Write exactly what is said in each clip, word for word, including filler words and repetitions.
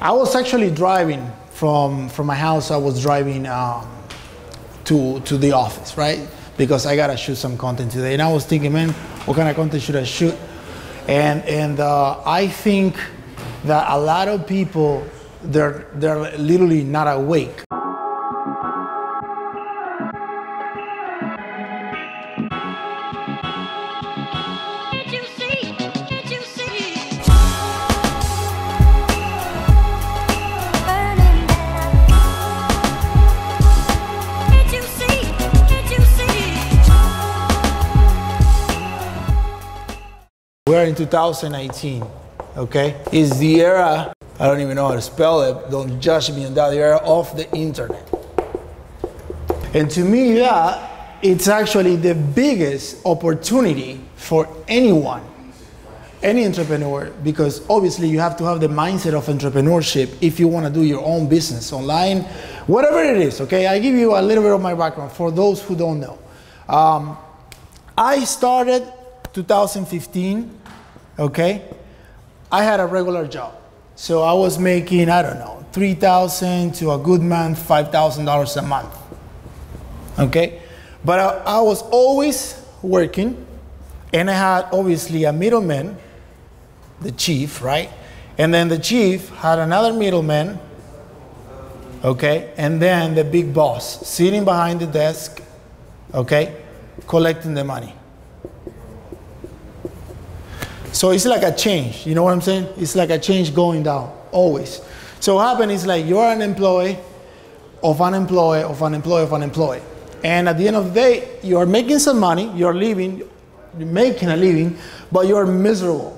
I was actually driving from from my house. I was driving um, to to the office, right? Because I gotta shoot some content today, and I was thinking, man, what kind of content should I shoot? And and uh, I think that a lot of people they're they're literally not awake. We're in two thousand eighteen, okay? It's the era, I don't even know how to spell it, don't judge me on that, the era of the internet. And to me, yeah, it's actually the biggest opportunity for anyone, any entrepreneur, because obviously you have to have the mindset of entrepreneurship if you want to do your own business online, whatever it is, okay? I give you a little bit of my background for those who don't know. Um, I started two thousand fifteen, okay, I had a regular job. So I was making, I don't know, three thousand to a good month, five thousand dollars a month, okay? But I, I was always working, and I had obviously a middleman, the chief, right? And then the chief had another middleman, okay? And then the big boss sitting behind the desk, okay, collecting the money. So it's like a change, you know what I'm saying? It's like a change going down, always. So what happens is like you're an employee of an employee of an employee of an employee. And at the end of the day, you're making some money, you're living, you're making a living, but you're miserable.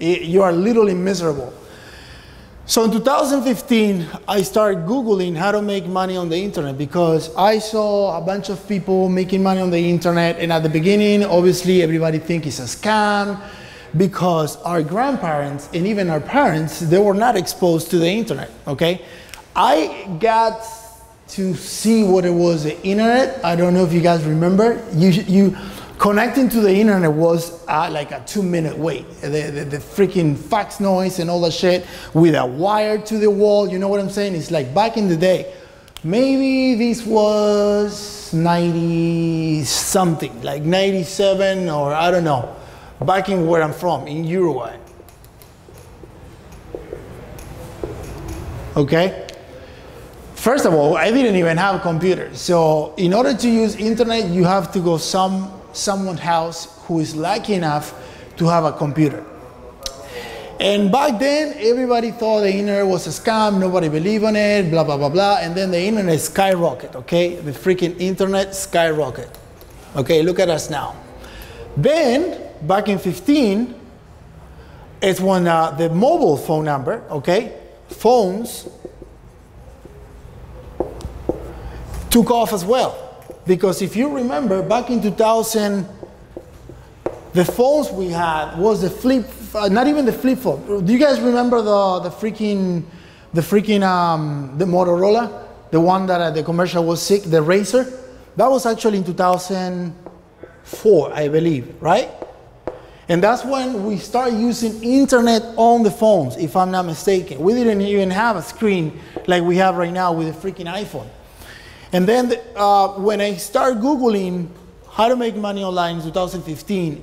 It, you are literally miserable. So in two thousand fifteen, I started Googling how to make money on the internet because I saw a bunch of people making money on the internet. And at the beginning, obviously everybody thinks it's a scam, because our grandparents and even our parents, they were not exposed to the internet, okay? I got to see what it was, the internet. I don't know if you guys remember. You, you connecting to the internet was uh, like a two minute wait. The, the, the freaking fax noise and all that shit with a wire to the wall, you know what I'm saying? It's like back in the day, maybe this was ninety something, like ninety-seven or I don't know. Back in where I'm from, in Uruguay. Okay? First of all, I didn't even have a computer. So in order to use internet, you have to go some someone's house who is lucky enough to have a computer. And back then, everybody thought the internet was a scam, nobody believed in it, blah, blah, blah, blah. And then the internet skyrocketed, okay? The freaking internet skyrocketed. Okay, look at us now. Then, back in fifteen, it's when uh, the mobile phone number, okay, phones took off as well. Because if you remember, back in two thousand, the phones we had was the flip, uh, not even the flip phone. Do you guys remember the, the freaking, the freaking, um, the Motorola? The one that uh, the commercial was sick, the Razr? That was actually in two thousand four, I believe, right? And that's when we started using internet on the phones, if I'm not mistaken. We didn't even have a screen like we have right now with a freaking iPhone. And then the, uh, when I started Googling how to make money online in two thousand fifteen,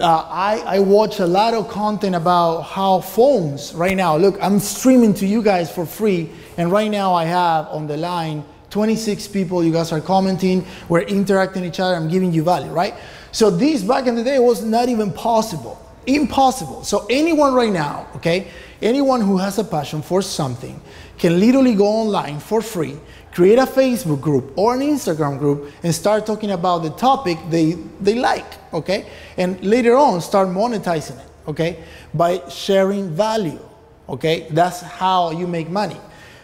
uh, I, I watched a lot of content about how phones right now, look, I'm streaming to you guys for free. And right now I have on the line twenty-six people, you guys are commenting, we're interacting each other, I'm giving you value, right? So this back in the day was not even possible, impossible. So anyone right now, okay, anyone who has a passion for something can literally go online for free, create a Facebook group or an Instagram group and start talking about the topic they, they like, okay? And later on start monetizing it, okay? By sharing value, okay? That's how you make money.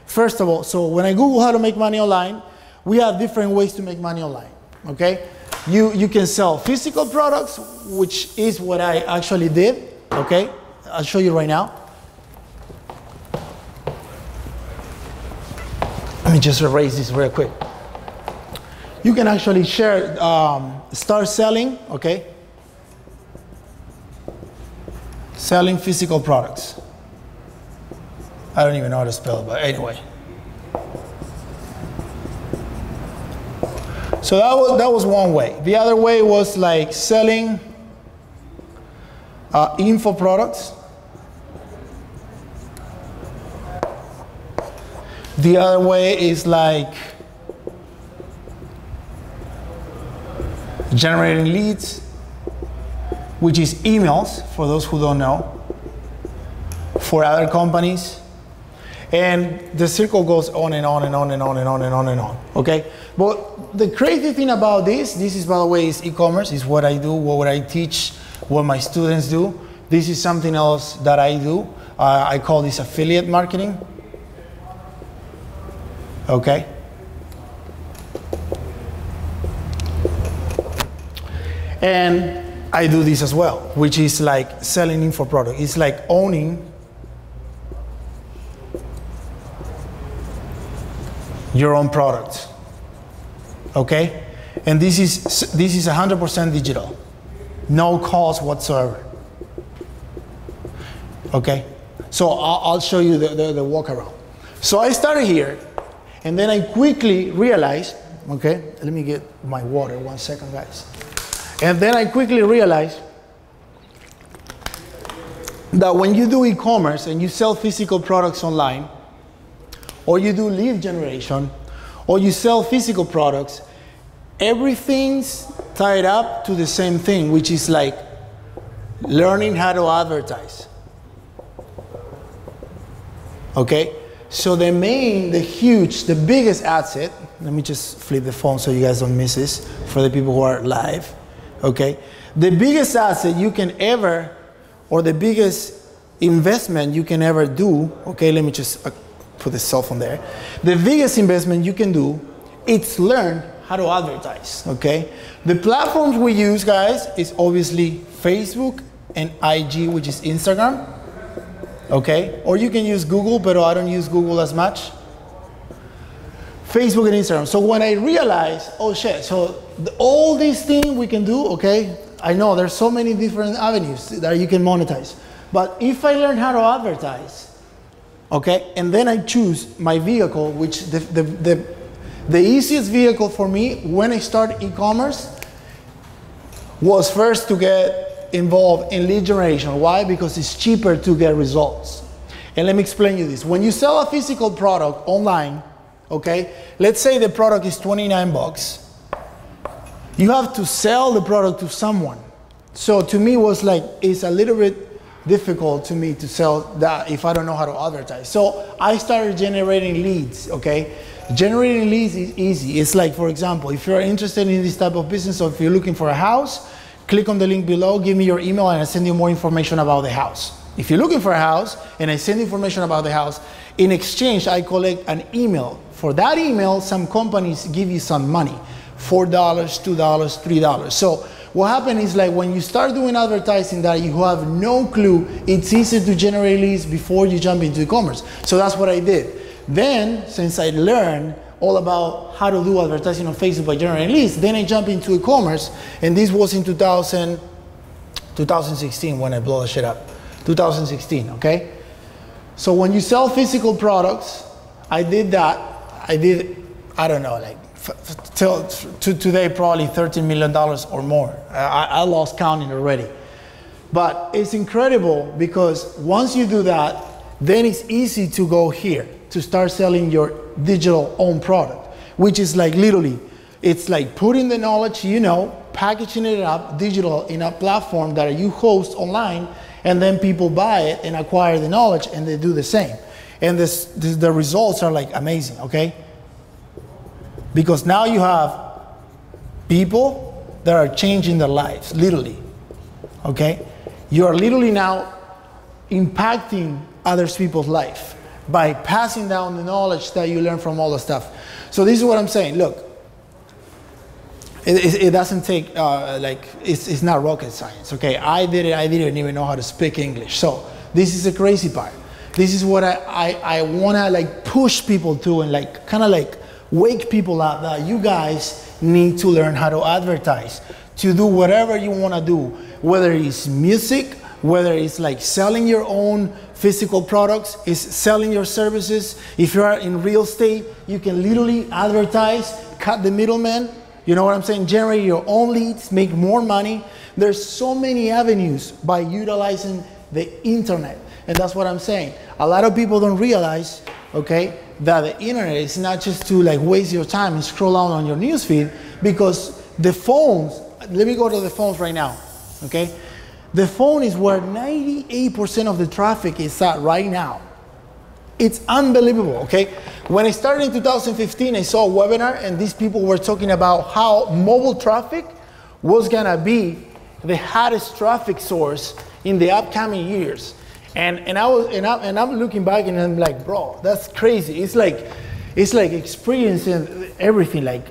First of all, so when I Google how to make money online, we have different ways to make money online, okay? You, you can sell physical products, which is what I actually did, okay? I'll show you right now. Let me just erase this real quick. You can actually share, um, start selling, okay? Selling physical products. I don't even know how to spell it, but anyway. So that was, that was one way. The other way was like selling uh, info products. The other way is like generating leads, which is emails, for those who don't know, for other companies. And the circle goes on and on and on and on and on and on and on, okay? But the crazy thing about this, this is, by the way, is e-commerce, is what I do, what I teach, what my students do. This is something else that I do. Uh, I call this affiliate marketing, okay? And I do this as well, which is like selling info product. It's like owning your own product, okay? And this is this is one hundred percent digital, no cost whatsoever, okay? So I'll, I'll show you the, the, the walk around. So I started here, and then I quickly realized, okay, let me get my water, one second, guys. And then I quickly realized that when you do e-commerce and you sell physical products online, or you do lead generation, or you sell physical products, everything's tied up to the same thing, which is like learning how to advertise. Okay? So the main, the huge, the biggest asset, let me just flip the phone so you guys don't miss this, for the people who are live, okay? The biggest asset you can ever, or the biggest investment you can ever do, okay, let me just, put the cell phone there. The biggest investment you can do, it's learn how to advertise, okay? The platforms we use, guys, is obviously Facebook and I G, which is Instagram, okay? Or you can use Google, but I don't use Google as much. Facebook and Instagram. So when I realized, oh shit, so the, all these things we can do, okay? I know there's so many different avenues that you can monetize, but if I learn how to advertise, okay, and then I choose my vehicle, which the, the, the, the easiest vehicle for me when I started e-commerce was first to get involved in lead generation. Why? Because it's cheaper to get results. And let me explain you this. When you sell a physical product online, okay, let's say the product is twenty-nine bucks. You have to sell the product to someone. So to me, it was like, it's a little bit difficult to me to sell that if I don't know how to advertise. So I started generating leads, okay? Generating leads is easy. It's like, for example, if you're interested in this type of business, or if you're looking for a house, click on the link below, give me your email, and I'll send you more information about the house. If you're looking for a house and I send information about the house, in exchange, I collect an email. For that email, some companies give you some money, four dollars, two dollars, three dollars. So what happens is, like, when you start doing advertising that you have no clue, it's easy to generate leads before you jump into e-commerce. So that's what I did. Then, since I learned all about how to do advertising on Facebook by generating leads, then I jumped into e-commerce, and this was in two thousand, twenty sixteen when I blew the shit up. two thousand sixteen, okay? So when you sell physical products, I did that. I did, I don't know, like, till to today, probably thirteen million dollars or more. I, I lost counting already. But it's incredible, because once you do that, then it's easy to go here to start selling your digital own product, which is like literally, it's like putting the knowledge, you know, packaging it up digital in a platform that you host online, and then people buy it and acquire the knowledge, and they do the same. And this, this, the results are like amazing, okay? Because now you have people that are changing their lives, literally, okay? You are literally now impacting other people's life by passing down the knowledge that you learn from all the stuff. So this is what I'm saying, look, it, it, it doesn't take, uh, like, it's, it's not rocket science, okay? I did it, I didn't even know how to speak English. So this is the crazy part. This is what I, I, I wanna, like, push people to, and like, kinda like, wake people up that you guys need to learn how to advertise, to do whatever you want to do, whether it's music, whether it's like selling your own physical products, it's selling your services. If you are in real estate, you can literally advertise, cut the middleman, you know what I'm saying, generate your own leads, make more money. There's so many avenues by utilizing the internet. And that's what I'm saying. A lot of people don't realize, okay, that the internet is not just to like waste your time and scroll out on your newsfeed, because the phones, let me go to the phones right now, okay? The phone is where ninety-eight percent of the traffic is at right now. It's unbelievable, okay? When I started in two thousand fifteen, I saw a webinar and these people were talking about how mobile traffic was gonna be the hottest traffic source in the upcoming years. And, and, I was, and, I, and I'm looking back and I'm like, bro, that's crazy. It's like, it's like experiencing everything. Like,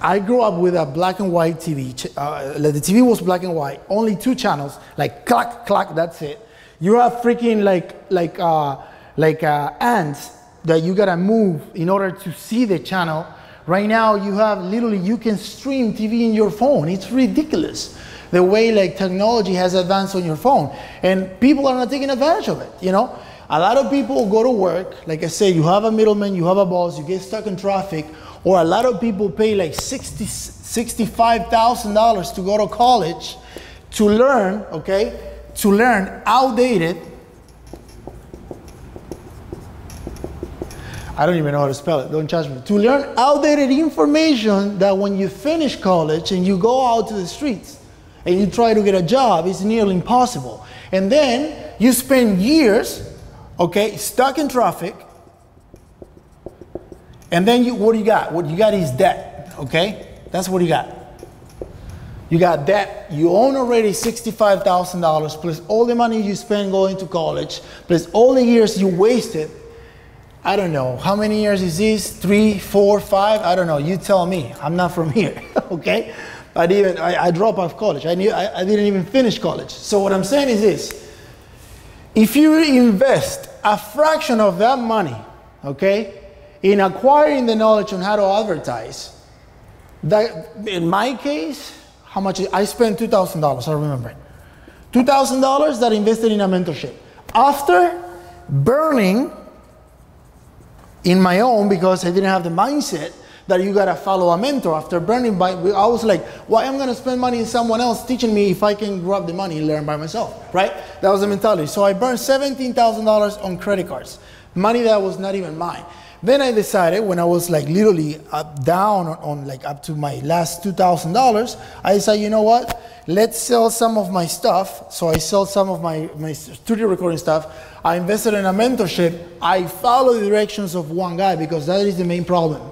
I grew up with a black and white T V. Uh, the T V was black and white, only two channels, like clack, clack, that's it. You have freaking like, like, uh, like uh, ants that you gotta move in order to see the channel. Right now you have literally, you can stream T V in your phone. It's ridiculous the way like technology has advanced on your phone, and people are not taking advantage of it, you know? A lot of people go to work, like I said, you have a middleman, you have a boss, you get stuck in traffic, or a lot of people pay like sixty, sixty-five thousand dollars to go to college to learn, okay, to learn outdated, I don't even know how to spell it, don't judge me, to learn outdated information that when you finish college and you go out to the streets and you try to get a job, it's nearly impossible. And then you spend years, okay, stuck in traffic, and then you, what do you got? What you got is debt, okay? That's what you got. You got debt, you own already sixty-five thousand dollars, plus all the money you spend going to college, plus all the years you wasted. I don't know, how many years is this? Three, four, five, I don't know, you tell me. I'm not from here, okay? I didn't. I, I dropped out of college. I knew. I, I didn't even finish college. So what I'm saying is this: if you invest a fraction of that money, okay, in acquiring the knowledge on how to advertise, that in my case, how much I spent two thousand dollars. I remember it. Two thousand dollars that I invested in a mentorship. After burning in my own, because I didn't have the mindset that you gotta follow a mentor. After burning by, I was like, why am I gonna spend money in someone else teaching me if I can grab the money and learn by myself, right? That was the mentality. So I burned seventeen thousand dollars on credit cards, money that was not even mine. Then I decided, when I was like literally up, down on, on like up to my last two thousand dollars, I said, you know what? Let's sell some of my stuff. So I sold some of my, my studio recording stuff. I invested in a mentorship. I followed the directions of one guy, because that is the main problem.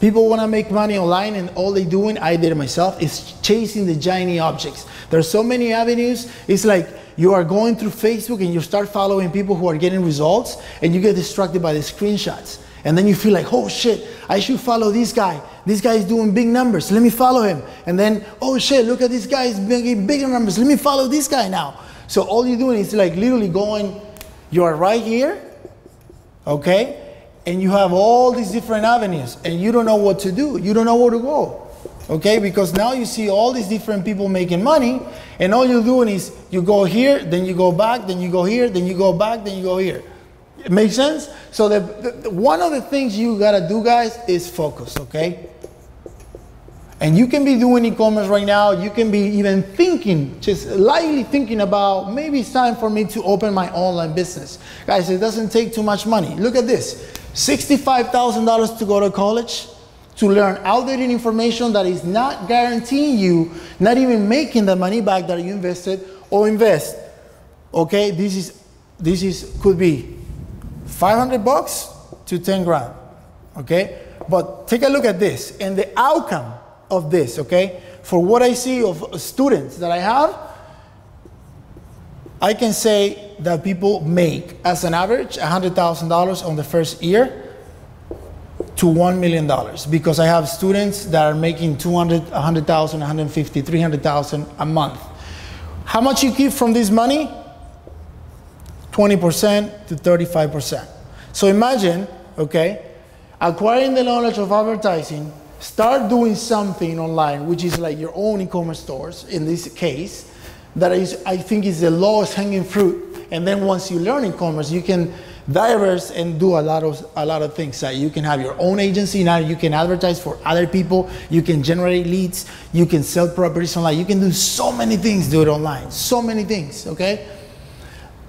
People want to make money online, and all they're doing, I did it myself, is chasing the shiny objects. There's so many avenues. It's like you are going through Facebook and you start following people who are getting results, and you get distracted by the screenshots. And then you feel like, oh shit, I should follow this guy. This guy is doing big numbers, let me follow him. And then, oh shit, look at this guy, he's making bigger numbers, let me follow this guy now. So all you're doing is like literally going, you are right here, okay? And you have all these different avenues, and you don't know what to do. You don't know where to go, okay? Because now you see all these different people making money, and all you're doing is you go here, then you go back, then you go here, then you go back, then you go here. It makes sense? So the, the, one of the things you gotta do, guys, is focus, okay? And you can be doing e-commerce right now. You can be even thinking, just lightly thinking about, maybe it's time for me to open my online business. Guys, it doesn't take too much money. Look at this. sixty-five thousand dollars to go to college, to learn outdated information that is not guaranteeing you, not even making the money back that you invested or invest. Okay, this is, this is, could be five hundred bucks to ten grand, okay? But take a look at this and the outcome of this, okay? For what I see of students that I have, I can say that people make, as an average, one hundred thousand dollars on the first year to one million dollars, because I have students that are making two hundred thousand dollars, one hundred thousand dollars, one hundred fifty thousand dollars, three hundred thousand dollars a month. How much you keep from this money? twenty percent to thirty-five percent. So imagine, okay, acquiring the knowledge of advertising, start doing something online, which is like your own e-commerce stores in this case, that is, I think is the lowest hanging fruit. And then once you learn e-commerce, you can diverse and do a lot of a lot of things. So you can have your own agency now, you can advertise for other people, you can generate leads, you can sell properties online, you can do so many things, do it online, so many things, okay?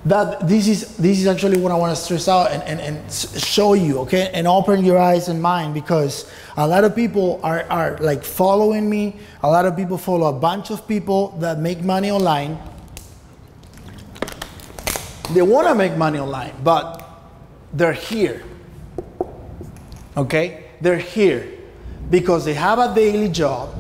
That this is this is actually what I want to stress out and, and, and show you, okay? And open your eyes and mind, because a lot of people are, are like following me. A lot of people follow a bunch of people that make money online. They want to make money online, but they're here, okay? They're here because they have a daily job.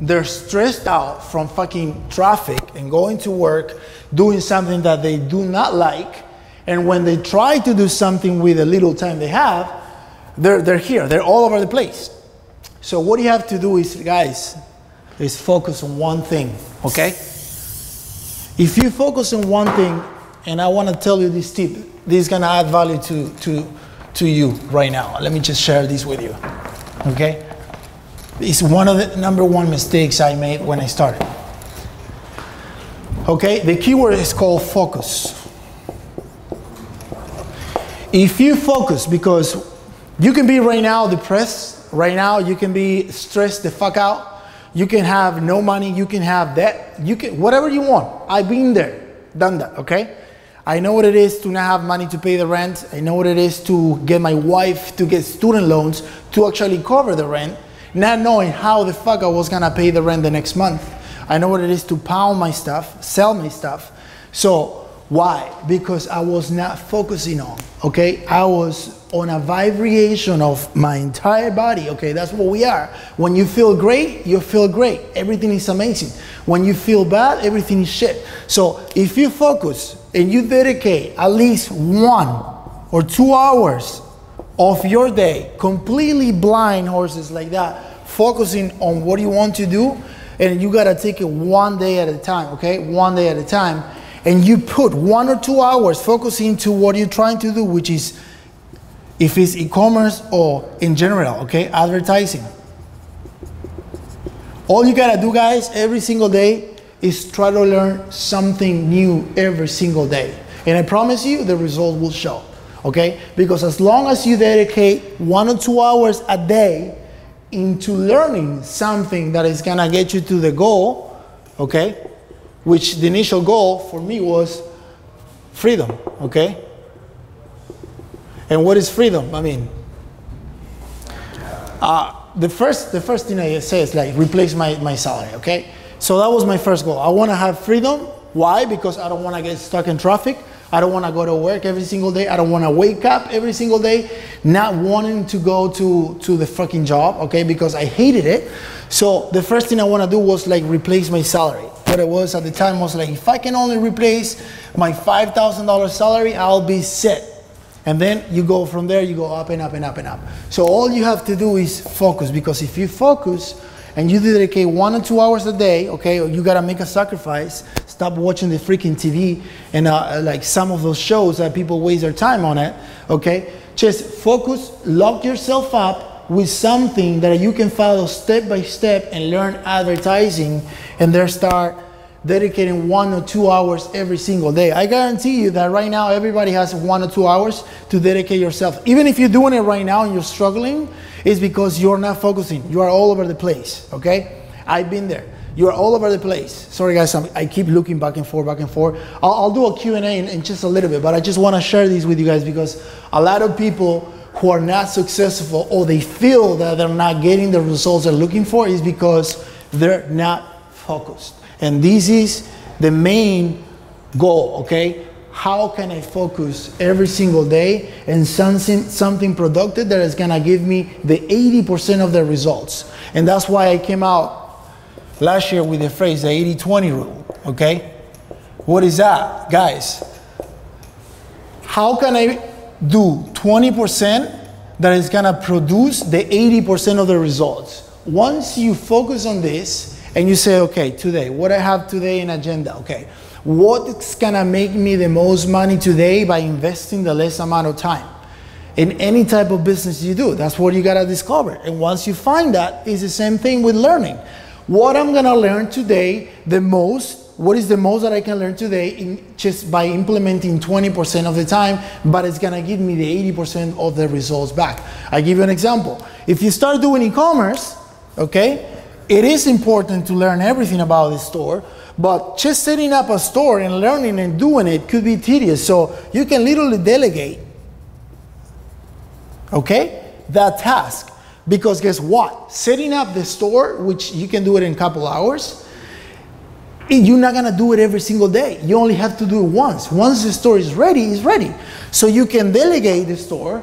They're stressed out from fucking traffic and going to work, doing something that they do not like. And when they try to do something with the little time they have, they're, they're here, they're all over the place. So what you have to do is, guys, is focus on one thing, okay? If you focus on one thing, and I want to tell you this tip, this is going to add value to, to, to you right now. Let me just share this with you, okay? It's one of the number one mistakes I made when I started. Okay, the keyword is called focus. If you focus, because you can be right now depressed, right now you can be stressed the fuck out, you can have no money, you can have that, you can, whatever you want. I've been there, done that, okay? I know what it is to not have money to pay the rent, I know what it is to get my wife to get student loans, to actually cover the rent, not knowing how the fuck I was gonna pay the rent the next month. I know what it is to pound my stuff, sell my stuff. So why? Because I was not focusing on, okay? I was on a vibration of my entire body, okay? That's what we are. When you feel great, you feel great. Everything is amazing. When you feel bad, everything is shit. So if you focus and you dedicate at least one or two hours of your day, completely blind horses like that, focusing on what you want to do, and you gotta take it one day at a time, okay? One day at a time. And you put one or two hours focusing to what you're trying to do, which is, if it's e-commerce or in general, okay? Advertising. All you gotta do, guys, every single day is try to learn something new every single day. And I promise you, the result will show, okay? Because as long as you dedicate one or two hours a day into learning something that is gonna get you to the goal, okay? Which the initial goal for me was freedom, okay? And what is freedom? I mean, uh, the first the first thing I say is like replace my, my salary, okay? So that was my first goal. I wanna have freedom. Why? Because I don't wanna get stuck in traffic. I don't want to go to work every single day. I don't want to wake up every single day not wanting to go to, to the fucking job, okay, because I hated it. So the first thing I want to do was like replace my salary. What it was at the time was like, if I can only replace my five thousand dollar salary, I'll be set. And then you go from there, you go up and up and up and up. So all you have to do is focus, because if you focus and you dedicate one or two hours a day, okay, or you gotta make a sacrifice, stop watching the freaking T V and uh, like some of those shows that people waste their time on it, okay? Just focus, lock yourself up with something that you can follow step by step and learn advertising, and then start dedicating one or two hours every single day. I guarantee you that right now everybody has one or two hours to dedicate yourself. Even if you're doing it right now and you're struggling, it's because you're not focusing. You are all over the place, okay? I've been there. You are all over the place. Sorry guys, I'm, I keep looking back and forth, back and forth. I'll, I'll do a Q and A in, in just a little bit, but I just wanna share these with you guys, because a lot of people who are not successful, or they feel that they're not getting the results they're looking for, is because they're not focused. And this is the main goal, okay? How can I focus every single day and something, something productive that is gonna give me the eighty percent of the results? And that's why I came out last year with the phrase, the eighty twenty rule, okay? What is that, guys? How can I do twenty percent that is gonna produce the eighty percent of the results? Once you focus on this, and you say, okay, today, what I have today in agenda, okay, what's gonna make me the most money today by investing the less amount of time? In any type of business you do, that's what you gotta discover. And once you find that, it's the same thing with learning. What I'm gonna learn today the most what is the most that I can learn today in just by implementing twenty percent of the time, but it's gonna give me the eighty percent of the results back. I give you an example. If you start doing e-commerce, okay, it is important to learn everything about the store, but just setting up a store and learning and doing it could be tedious. So you can literally delegate, okay, that task. Because guess what? Setting up the store, which you can do it in a couple hours, you're not gonna do it every single day. You only have to do it once. Once the store is ready, it's ready. So you can delegate the store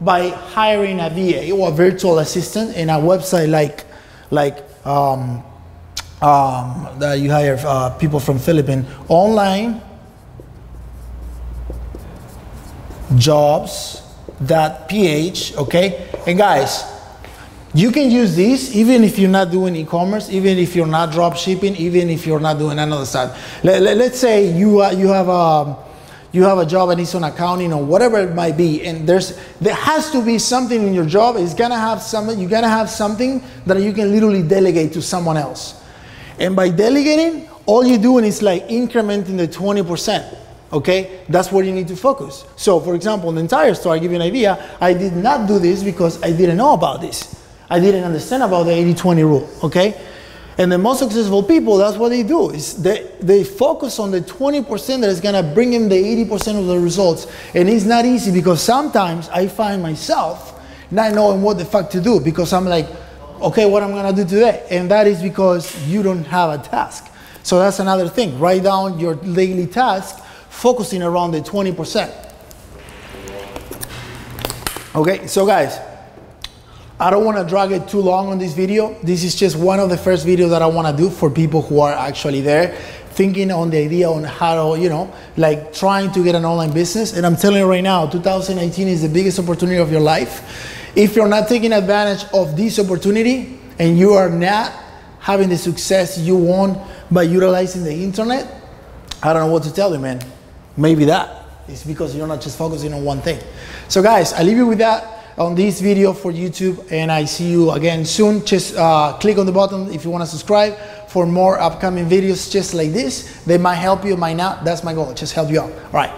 by hiring a V A or a virtual assistant in a website like, like um, um, that you hire uh, people from Philippines, online jobs dot p h, okay? And guys, you can use this even if you're not doing e-commerce, even if you're not drop shipping, even if you're not doing another stuff. Let, let, let's say you, uh, you, have a, you have a job and it's on accounting or whatever it might be, and there's, there has to be something in your job. It's gonna have something, you're gonna have something that you can literally delegate to someone else. And by delegating, all you're doing is like incrementing the twenty percent. Okay, that's where you need to focus. So for example, the entire store, I give you an idea, I did not do this because I didn't know about this. I didn't understand about the eighty twenty rule, okay? And the most successful people, that's what they do, is they, they focus on the twenty percent that is gonna bring them the eighty percent of the results. And it's not easy because sometimes I find myself not knowing what the fuck to do because I'm like, okay, what I'm gonna do today? And that is because you don't have a task. So that's another thing, write down your daily task, focusing around the twenty percent. Okay, so guys, I don't want to drag it too long on this video. This is just one of the first videos that I want to do for people who are actually there, thinking on the idea on how to, you know, like trying to get an online business. And I'm telling you right now, two thousand eighteen is the biggest opportunity of your life. If you're not taking advantage of this opportunity and you are not having the success you want by utilizing the internet, I don't know what to tell you, man. Maybe that is because you're not just focusing on one thing. So guys, I leave you with that on this video for YouTube, and I see you again soon. Just uh, click on the button if you want to subscribe for more upcoming videos just like this. They might help you, might not. That's my goal, just help you out. All right.